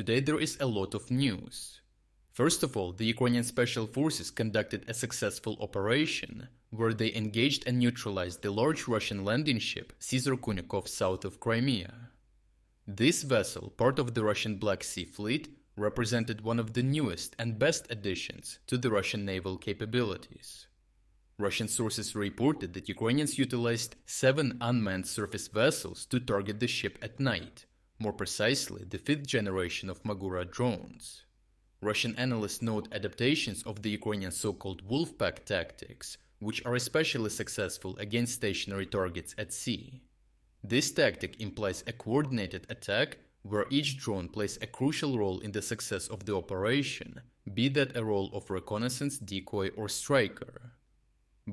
Today there is a lot of news. First of all, the Ukrainian Special Forces conducted a successful operation where they engaged and neutralized the large Russian landing ship Caesar Kunikov south of Crimea. This vessel, part of the Russian Black Sea Fleet, represented one of the newest and best additions to the Russian naval capabilities. Russian sources reported that Ukrainians utilized 7 unmanned surface vessels to target the ship at night, more precisely the 5th generation of Magura drones. Russian analysts note adaptations of the Ukrainian so-called Wolfpack tactics, which are especially successful against stationary targets at sea. This tactic implies a coordinated attack where each drone plays a crucial role in the success of the operation, be that a role of reconnaissance, decoy or striker.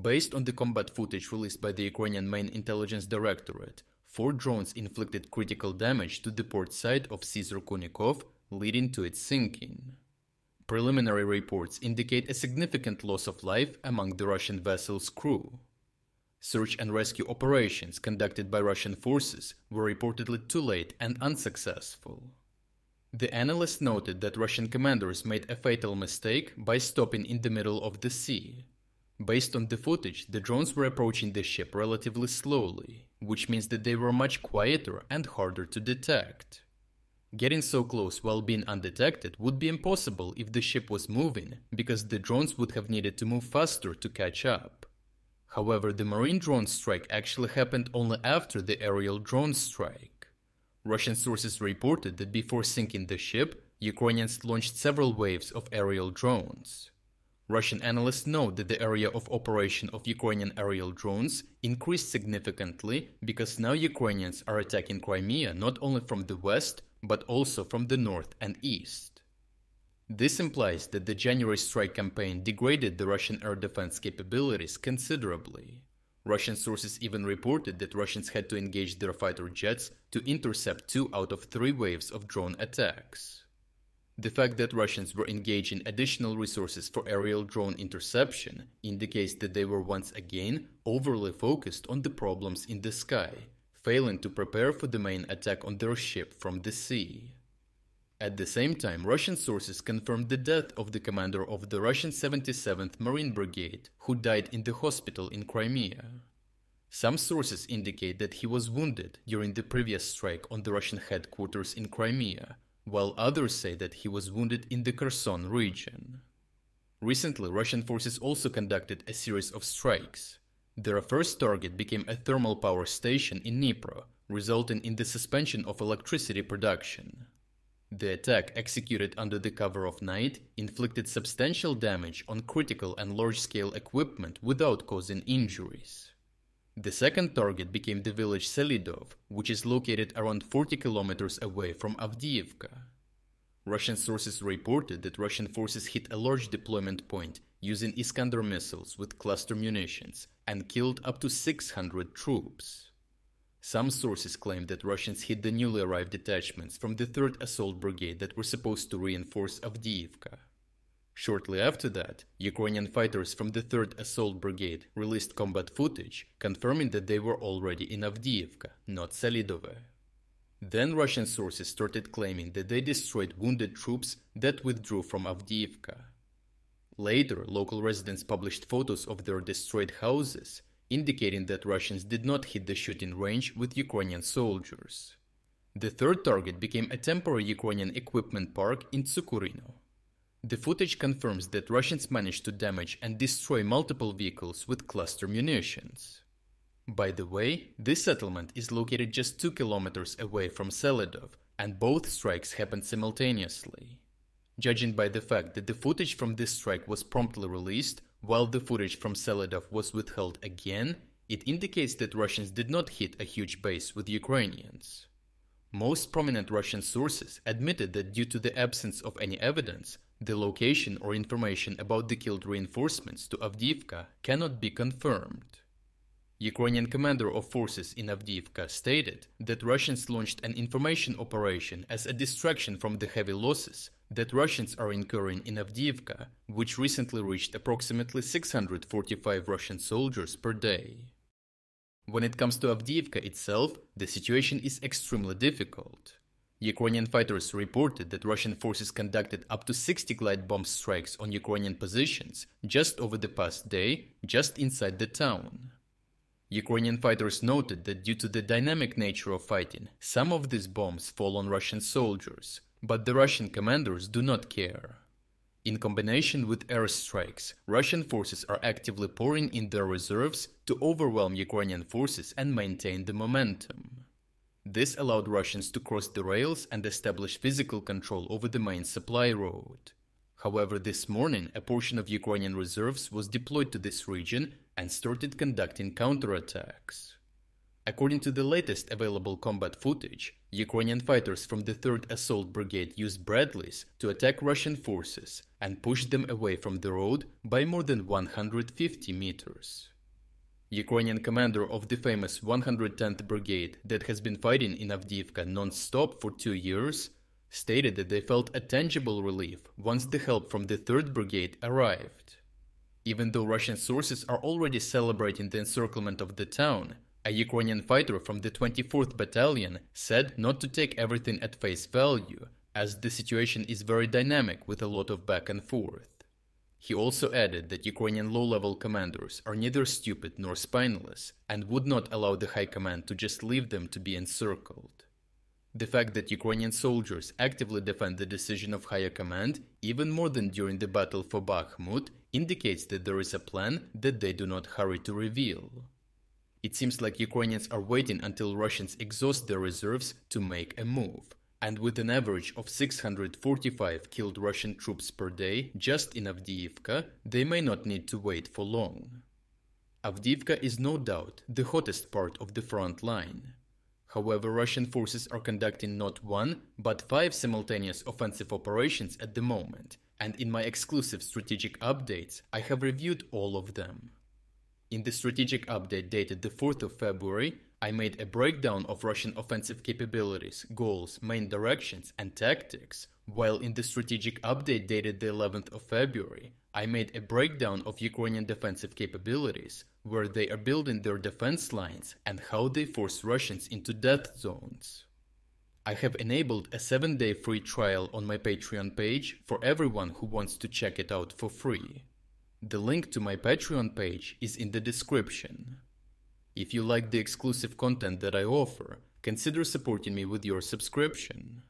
Based on the combat footage released by the Ukrainian Main Intelligence Directorate, 4 drones inflicted critical damage to the port side of Caesar Kunikov, leading to its sinking. Preliminary reports indicate a significant loss of life among the Russian vessel's crew. Search and rescue operations conducted by Russian forces were reportedly too late and unsuccessful. The analysts noted that Russian commanders made a fatal mistake by stopping in the middle of the sea. Based on the footage, the drones were approaching the ship relatively slowly, which means that they were much quieter and harder to detect. Getting so close while being undetected would be impossible if the ship was moving, because the drones would have needed to move faster to catch up. However, the marine drone strike actually happened only after the aerial drone strike. Russian sources reported that before sinking the ship, Ukrainians launched several waves of aerial drones. Russian analysts note that the area of operation of Ukrainian aerial drones increased significantly because now Ukrainians are attacking Crimea not only from the west, but also from the north and east. This implies that the January strike campaign degraded the Russian air defense capabilities considerably. Russian sources even reported that Russians had to engage their fighter jets to intercept 2 out of 3 waves of drone attacks. The fact that Russians were engaging additional resources for aerial drone interception indicates that they were once again overly focused on the problems in the sky, failing to prepare for the main attack on their ship from the sea. At the same time, Russian sources confirmed the death of the commander of the Russian 77th Marine Brigade, who died in the hospital in Crimea. Some sources indicate that he was wounded during the previous strike on the Russian headquarters in Crimea, while others say that he was wounded in the Kherson region. Recently, Russian forces also conducted a series of strikes. Their first target became a thermal power station in Dnipro, resulting in the suspension of electricity production. The attack, executed under the cover of night, inflicted substantial damage on critical and large-scale equipment without causing injuries. The second target became the village Selydove, which is located around 40 kilometers away from Avdiivka. Russian sources reported that Russian forces hit a large deployment point using Iskander missiles with cluster munitions and killed up to 600 troops. Some sources claim that Russians hit the newly arrived detachments from the 3rd Assault Brigade that were supposed to reinforce Avdiivka. Shortly after that, Ukrainian fighters from the 3rd Assault Brigade released combat footage, confirming that they were already in Avdiivka, not Selydove. Then Russian sources started claiming that they destroyed wounded troops that withdrew from Avdiivka. Later, local residents published photos of their destroyed houses, indicating that Russians did not hit the shooting range with Ukrainian soldiers. The third target became a temporary Ukrainian equipment park in Tsukurino. The footage confirms that Russians managed to damage and destroy multiple vehicles with cluster munitions. By the way, this settlement is located just 2 kilometers away from Selydove, and both strikes happened simultaneously. Judging by the fact that the footage from this strike was promptly released, while the footage from Selydove was withheld again, it indicates that Russians did not hit a huge base with Ukrainians. Most prominent Russian sources admitted that due to the absence of any evidence, the location or information about the killed reinforcements to Avdiivka cannot be confirmed. Ukrainian commander of forces in Avdiivka stated that Russians launched an information operation as a distraction from the heavy losses that Russians are incurring in Avdiivka, which recently reached approximately 645 Russian soldiers per day. When it comes to Avdiivka itself, the situation is extremely difficult. Ukrainian fighters reported that Russian forces conducted up to 60 glide bomb strikes on Ukrainian positions just over the past day, just inside the town. Ukrainian fighters noted that due to the dynamic nature of fighting, some of these bombs fall on Russian soldiers, but the Russian commanders do not care. In combination with airstrikes, Russian forces are actively pouring in their reserves to overwhelm Ukrainian forces and maintain the momentum. This allowed Russians to cross the rails and establish physical control over the main supply road. However, this morning a portion of Ukrainian reserves was deployed to this region and started conducting counterattacks. According to the latest available combat footage, Ukrainian fighters from the 3rd Assault Brigade used Bradleys to attack Russian forces and pushed them away from the road by more than 150 meters. Ukrainian commander of the famous 110th Brigade that has been fighting in Avdiivka non-stop for 2 years stated that they felt a tangible relief once the help from the 3rd Brigade arrived. Even though Russian sources are already celebrating the encirclement of the town, a Ukrainian fighter from the 24th Battalion said not to take everything at face value, as the situation is very dynamic with a lot of back and forth. He also added that Ukrainian low-level commanders are neither stupid nor spineless and would not allow the high command to just leave them to be encircled. The fact that Ukrainian soldiers actively defend the decision of higher command, even more than during the battle for Bakhmut, indicates that there is a plan that they do not hurry to reveal. It seems like Ukrainians are waiting until Russians exhaust their reserves to make a move. And with an average of 645 killed Russian troops per day just in Avdiivka, they may not need to wait for long. Avdiivka is no doubt the hottest part of the front line. However, Russian forces are conducting not one, but 5 simultaneous offensive operations at the moment, and in my exclusive strategic updates, I have reviewed all of them. In the strategic update dated the 4th of February, I made a breakdown of Russian offensive capabilities, goals, main directions, and tactics, while in the strategic update dated the 11th of February, I made a breakdown of Ukrainian defensive capabilities, where they are building their defense lines and how they force Russians into death zones. I have enabled a 7-day free trial on my Patreon page for everyone who wants to check it out for free. The link to my Patreon page is in the description. If you like the exclusive content that I offer, consider supporting me with your subscription.